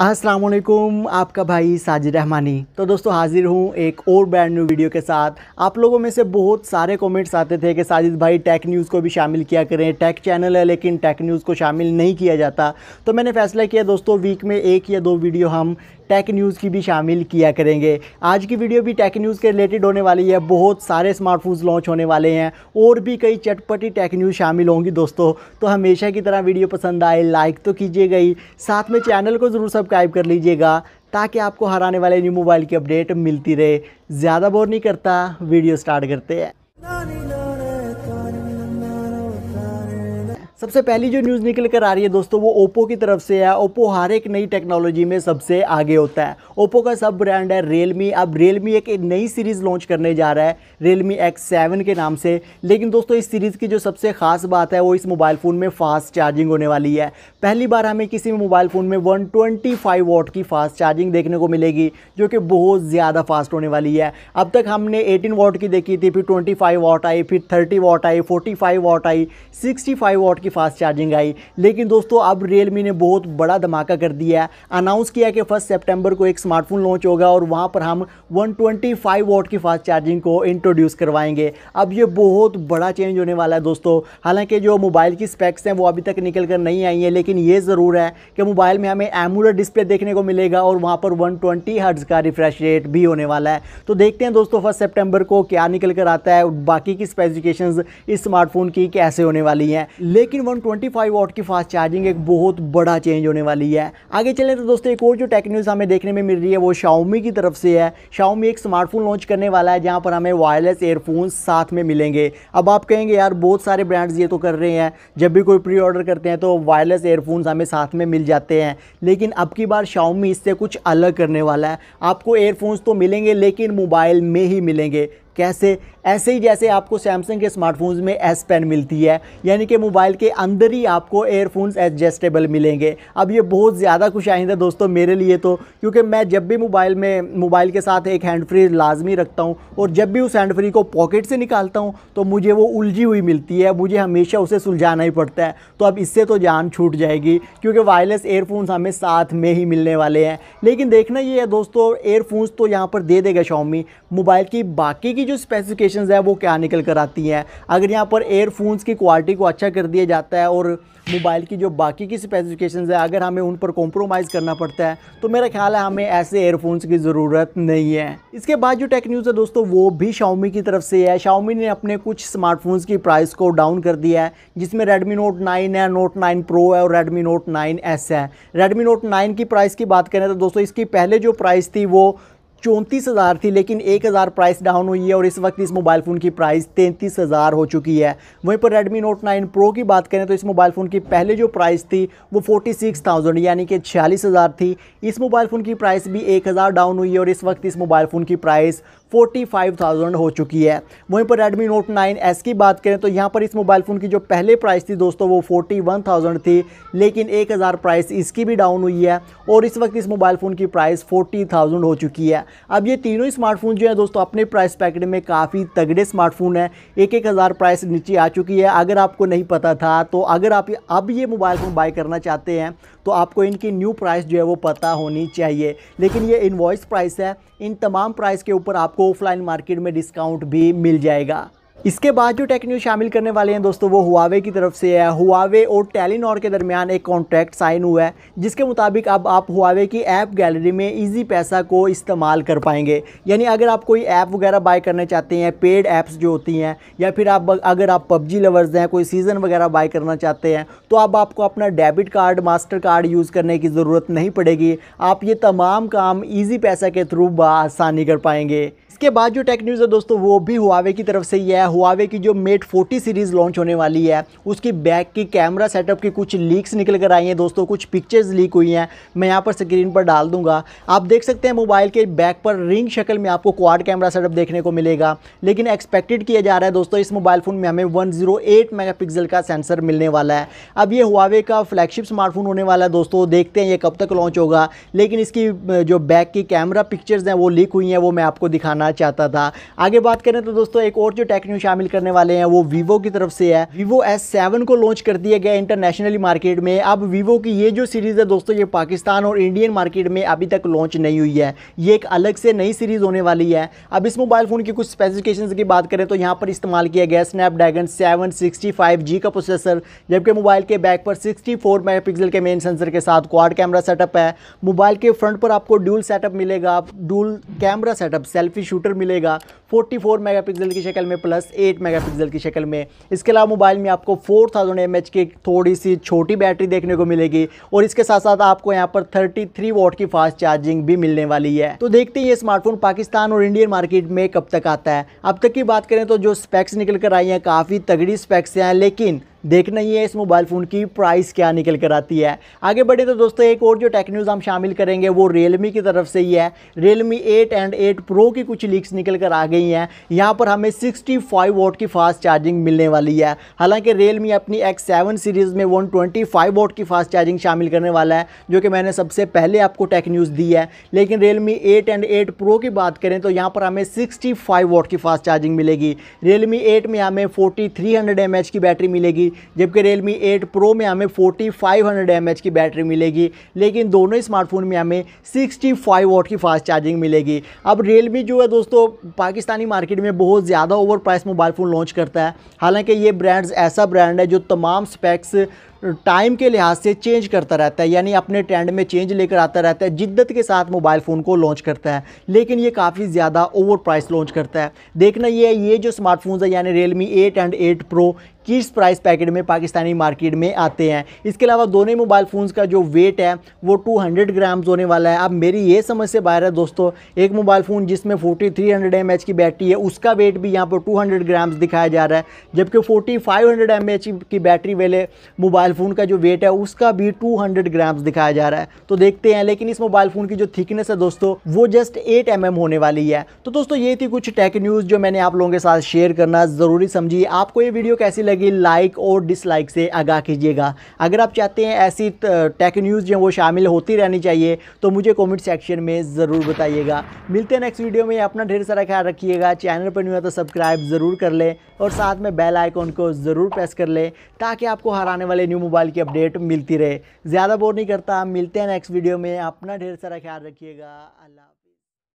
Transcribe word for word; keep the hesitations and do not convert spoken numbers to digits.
अस्सलाम वालेकुम, आपका भाई साजिद रहमानी। तो दोस्तों हाजिर हूँ एक और ब्रांड न्यू वीडियो के साथ। आप लोगों में से बहुत सारे कमेंट्स आते थे कि साजिद भाई टेक न्यूज़ को भी शामिल किया करें, टेक चैनल है लेकिन टेक न्यूज़ को शामिल नहीं किया जाता। तो मैंने फैसला किया दोस्तों वीक में एक या दो वीडियो हम टेक न्यूज़ की भी शामिल किया करेंगे। आज की वीडियो भी टेक न्यूज़ के रिलेटेड होने वाली है, बहुत सारे स्मार्टफोन्स लॉन्च होने वाले हैं और भी कई चटपटी टेक न्यूज़ शामिल होंगी दोस्तों। तो हमेशा की तरह वीडियो पसंद आए लाइक तो कीजिएगा ही, साथ में चैनल को ज़रूर सब्सक्राइब कर लीजिएगा ताकि आपको हर आने वाले न्यू मोबाइल की अपडेट मिलती रहे। ज़्यादा बोर नहीं करता, वीडियो स्टार्ट करते हैं। सबसे पहली जो न्यूज़ निकल कर आ रही है दोस्तों वो ओप्पो की तरफ से है। ओप्पो हर एक नई टेक्नोलॉजी में सबसे आगे होता है। ओप्पो का सब ब्रांड है रियलमी। अब रियलमी एक नई सीरीज़ लॉन्च करने जा रहा है रियलमी एक्स सेवन के नाम से, लेकिन दोस्तों इस सीरीज़ की जो सबसे ख़ास बात है वो इस मोबाइल फ़ोन में फ़ास्ट चार्जिंग होने वाली है। पहली बार हमें किसी मोबाइल फ़ोन में वन ट्वेंटी फाइव वॉट की फ़ास्ट चार्जिंग देखने को मिलेगी जो कि बहुत ज़्यादा फास्ट होने वाली है। अब तक हमने एटीन वॉट की देखी थी, फिर ट्वेंटी फाइव वॉट आई, फिर थर्टी वॉट आई, फोर्टी फाइव वॉट आई, sixty five watt fast charging आई। लेकिन दोस्तों अब रियलमी ने बहुत बड़ा धमाका कर दिया है। अनाउंस किया कि फर्स्ट सितंबर को एक स्मार्टफोन लॉन्च होगा और वहां पर हम वन ट्वेंटी फाइव वॉट की फास्ट चार्जिंग को इंट्रोड्यूस करवाएंगे। अब ये बहुत बड़ा चेंज होने वाला है दोस्तों। हालांकि जो मोबाइल की स्पेक्स हैं वो अभी तक निकल कर नहीं आई हैं, लेकिन ये ज़रूर है कि मोबाइल में हमें एमोलेड डिस्प्ले देखने को मिलेगा और वहाँ पर वन ट्वेंटी हर्ट्ज का रिफ्रेश रेट भी होने वाला है। तो देखते हैं दोस्तों फर्स्ट सितंबर को क्या निकल कर आता है, बाकी की स्पेसिफिकेशंस इस स्मार्टफोन की कैसे होने वाली हैं। लेकिन वन ट्वेंटी फाइव वॉट की फास्ट चार्जिंग एक बहुत बड़ा चेंज होने वाली है। आगे चलें तो दोस्तों एक और जो टेक न्यूज़ हमें देखने में मिल रही है वो Xiaomi की तरफ से है। Xiaomi एक स्मार्टफोन लॉन्च करने वाला है जहां पर हमें वायरलेस एयरफोन्स साथ में मिलेंगे। अब आप कहेंगे यार बहुत सारे ब्रांड्स ये तो कर रहे हैं, जब भी कोई प्री ऑर्डर करते हैं तो वायरलेस एयरफोन्स हमें साथ में मिल जाते हैं, लेकिन अब की बार Xiaomi इससे कुछ अलग करने वाला है। आपको एयरफोन्स तो मिलेंगे लेकिन मोबाइल में ही मिलेंगे। कैसे? ऐसे ही जैसे आपको सैमसंग के स्मार्टफोन्स में एस पेन मिलती है, यानी कि मोबाइल के अंदर ही आपको एयरफोन्स एडजस्टेबल मिलेंगे। अब ये बहुत ज़्यादा खुश आइंदा दोस्तों मेरे लिए तो, क्योंकि मैं जब भी मोबाइल में मोबाइल के साथ एक हैंड फ्री लाजमी रखता हूँ और जब भी उस हैंड फ्री को पॉकेट से निकालता हूँ तो मुझे वो उलझी हुई मिलती है, मुझे हमेशा उसे सुलझाना ही पड़ता है। तो अब इससे तो जान छूट जाएगी क्योंकि वायरलेस एयरफोन्स हमें साथ में ही मिलने वाले हैं। लेकिन देखना ये है दोस्तों एयरफोन्स तो यहाँ पर दे देगा Xiaomi, मोबाइल की बाकी की जो स्पेसिफिकेशंस है वो क्या निकल कर आती हैं। अगर यहाँ पर एयरफोन्स की क्वालिटी को अच्छा कर दिया जाता है और मोबाइल की जो बाकी की स्पेसिफिकेशंस है अगर हमें उन पर कॉम्प्रोमाइज़ करना पड़ता है तो मेरा ख्याल है हमें ऐसे एयरफोन्स की ज़रूरत नहीं है। इसके बाद जो टेक न्यूज़ है दोस्तों वो भी Xiaomi की तरफ से है। Xiaomi ने अपने कुछ स्मार्टफोन्स की प्राइस को डाउन कर दिया है, जिसमें रेडमी नोट नाइन है, नोट नाइन प्रो है और रेडमी नोट नाइन एस है। रेडमी नोट नाइन की प्राइस की बात करें तो दोस्तों इसकी पहले जो प्राइस थी वो चौंतीस हज़ार थी, लेकिन एक हज़ार प्राइस डाउन हुई है और इस वक्त इस मोबाइल फ़ोन की प्राइस तैंतीस हज़ार हो चुकी है। वहीं पर रेडमी नोट नाइन प्रो की बात करें तो इस मोबाइल फ़ोन की पहले जो प्राइस थी वो फोर्टी सिक्स थाउजेंड यानी कि छियालीस हज़ार थी। इस मोबाइल फ़ोन की प्राइस भी एक हज़ार डाउन हुई है और इस वक्त इस मोबाइल फ़ोन की प्राइस फोर्टी फाइव थाउजेंड हो चुकी है। वहीं पर रेडमी नोट नाइन एस की बात करें तो यहाँ पर इस मोबाइल फ़ोन की जो पहले प्राइस थी दोस्तों वो फोर्टी वन थाउजेंड थी, लेकिन एक हज़ार प्राइस इसकी भी डाउन हुई है और इस वक्त इस मोबाइल फ़ोन की प्राइस फोर्टी थाउजेंड हो चुकी है। अब ये तीनों स्मार्टफोन जो है दोस्तों अपने प्राइस पैकेट में काफ़ी तगड़े स्मार्टफोन है, एक एक हज़ार प्राइस नीचे आ चुकी है। अगर आपको नहीं पता था तो अगर आप अब ये मोबाइल फ़ोन बाय करना चाहते हैं तो आपको इनकी न्यू प्राइस जो है वो पता होनी चाहिए। लेकिन ये इनवॉइस प्राइस है, इन तमाम प्राइस के ऊपर आपको ऑफलाइन मार्केट में डिस्काउंट भी मिल जाएगा। इसके बाद जो टेक न्यूज़ शामिल करने वाले हैं दोस्तों वो Huawei की तरफ से है। Huawei और टेलीनॉर के दरमियान एक कॉन्ट्रैक्ट साइन हुआ है जिसके मुताबिक अब आप Huawei की ऐप गैलरी में इजी पैसा को इस्तेमाल कर पाएंगे। यानी अगर आप कोई ऐप वगैरह बाय करना चाहते हैं, पेड ऐप्स जो होती हैं, या फिर आप अगर आप पबजी लवर्स हैं, कोई सीज़न वगैरह बाय करना चाहते हैं तो अब आपको अपना debit card master card use करने की ज़रूरत नहीं पड़ेगी। आप ये तमाम काम ईजी पैसा के थ्रू बआसानी कर पाएंगे। इसके बाद जो टेक न्यूज़ है दोस्तों वो भी Huawei की तरफ से ही है। Huawei की जो Mate फोर्टी सीरीज़ लॉन्च होने वाली है उसकी बैक की कैमरा सेटअप की कुछ लीक्स निकल कर आई हैं दोस्तों, कुछ पिक्चर्स लीक हुई हैं, मैं यहाँ पर स्क्रीन पर डाल दूंगा। आप देख सकते हैं मोबाइल के बैक पर रिंग शक्ल में आपको क्वाड कैमरा सेटअप देखने को मिलेगा, लेकिन एक्सपेक्टेड किया जा रहा है दोस्तों इस मोबाइल फ़ोन में हमें one zero eight mega pixel का सेंसर मिलने वाला है। अब ये Huawei का फ्लैगशिप स्मार्टफोन होने वाला है दोस्तों, देखते हैं ये कब तक लॉन्च होगा। लेकिन इसकी जो बैक की कैमरा पिक्चर्स हैं वो लीक हुई हैं, वो मैं आपको दिखाना करना चाहता था। आगे बात करें तो दोस्तों एक और जो टेक न्यूज शामिल करने वाले हैं वो वीवो की तरफ से है। वीवो एस सेवन को लॉन्च कर दिया गया इंटरनेशनली मार्केट में। अब वीवो की ये जो सीरीज़ है दोस्तों ये पाकिस्तान और इंडियन मार्केट में अभी तक लॉन्च नहीं हुई है, ये एक अलग से नई सीरीज़ होने वाली है। अब इस मोबाइल फ़ोन की कुछ स्पेसिफिकेशंस की बात करें तो यहाँ पर इस्तेमाल किया गया Snapdragon seven sixty five G का प्रोसेसर, जबकि मोबाइल के बैक पर सिक्सटी फोर मेगापिक्सल के मेन सेंसर के साथ क्वाड कैमरा सेटअप है। मोबाइल के फ्रंट पर आपको ड्यूल सेटअप मिलेगा, dual camera setup selfie shooter मिलेगा चौवालीस मेगापिक्सल की शक्ल में प्लस आठ मेगापिक्सल की शक्ल में। इसके अलावा मोबाइल में आपको फोर थाउजेंड एमएच की थोड़ी सी छोटी बैटरी देखने को मिलेगी और इसके साथ साथ आपको यहाँ पर तैंतीस वॉट की फास्ट चार्जिंग भी मिलने वाली है। तो देखते हैं ये स्मार्टफोन पाकिस्तान और इंडियन मार्केट में कब तक आता है। अब तक की बात करें तो जो स्पेक्स निकल कर आई हैं काफ़ी तगड़ी स्पेक्स हैं, लेकिन देखना ही है इस मोबाइल फ़ोन की प्राइस क्या निकल कर आती है। आगे बढ़े तो दोस्तों एक और जो टेक न्यूज़ हम शामिल करेंगे वो रियलमी की तरफ से ही है। Realme eight and eight Pro की कुछ लीक्स निकल कर आ गई हैं। यहाँ पर हमें सिक्सटी फाइव वॉट की फास्ट चार्जिंग मिलने वाली है। हालांकि रियलमी अपनी एक्स सेवन सीरीज़ में वन ट्वेंटी फाइव वॉट की फास्ट चार्जिंग शामिल करने वाला है, जो कि मैंने सबसे पहले आपको टेक न्यूज़ दी है। लेकिन Realme eight and eight Pro की बात करें तो यहाँ पर हमें सिक्सटी फाइव वॉट की फास्ट चार्जिंग मिलेगी। रियलमी एट में हमें forty three hundred M H की बैटरी मिलेगी, जबकि Realme एट Pro में हमें फोर्टी फाइव हंड्रेड एमएच की बैटरी मिलेगी। लेकिन दोनों ही स्मार्टफोन में हमें सिक्सटी फाइव वॉट की फास्ट चार्जिंग मिलेगी। अब Realme जो है दोस्तों पाकिस्तानी मार्केट में बहुत ज़्यादा over price mobile phone launch करता है। हालांकि ये ब्रांड्स ऐसा ब्रांड है जो तमाम स्पेक्स टाइम के लिहाज से चेंज करता रहता है, यानी अपने ट्रेंड में चेंज लेकर आता रहता है, जिद्दत के साथ मोबाइल फ़ोन को लॉन्च करता है, लेकिन ये काफ़ी ज़्यादा ओवर प्राइस लॉन्च करता है। देखना ये है ये जो स्मार्टफोन्स है यानी Realme eight and eight Pro किस प्राइस पैकेट में पाकिस्तानी मार्केट में आते हैं। इसके अलावा दोनों मोबाइल फ़ोन्स का जो वेट है वो टू हंड्रेड ग्राम्स होने वाला है। अब मेरी ये समझ से बाहर है दोस्तों, एक मोबाइल फ़ोन जिसमें फोर्टी थ्री हंड्रेड एमएच की बैटरी है उसका वेट भी यहाँ पर टू हंड्रेड ग्राम्स दिखाया जा रहा है, जबकि फोर्टी फाइव हंड्रेड एमएच की बैटरी वाले मोबाइल फ़ोन का जो वेट है उसका भी टू हंड्रेड ग्राम्स दिखाया जा रहा है। तो देखते हैं, लेकिन इस मोबाइल फ़ोन की जो थिकनेस है दोस्तों वो जस्ट एट एम एम होने वाली है। तो दोस्तों ये थी कुछ टेक न्यूज़ जो मैंने आप लोगों के साथ शेयर करना ज़रूरी समझी। आपको ये वीडियो कैसी लगी लाइक और डिसलाइक से आगाह कीजिएगा। अगर आप चाहते हैं ऐसी टेक न्यूज़ जो वो शामिल होती रहनी चाहिए तो मुझे कॉमेंट सेक्शन में ज़रूर बताइएगा। मिलते हैं नेक्स्ट वीडियो में, अपना ढेर सारा ख्याल रखिएगा। चैनल पर न्यू है तो सब्सक्राइब ज़रूर कर लें और साथ में बेल आइकॉन को ज़रूर प्रेस कर लें ताकि आपको हर आने वाले न्यू मोबाइल की अपडेट मिलती रहे। ज़्यादा बोर नहीं करता, मिलते हैं नेक्स्ट वीडियो में। अपना ढेर सारा ख्याल रखिएगा। अल्लाह।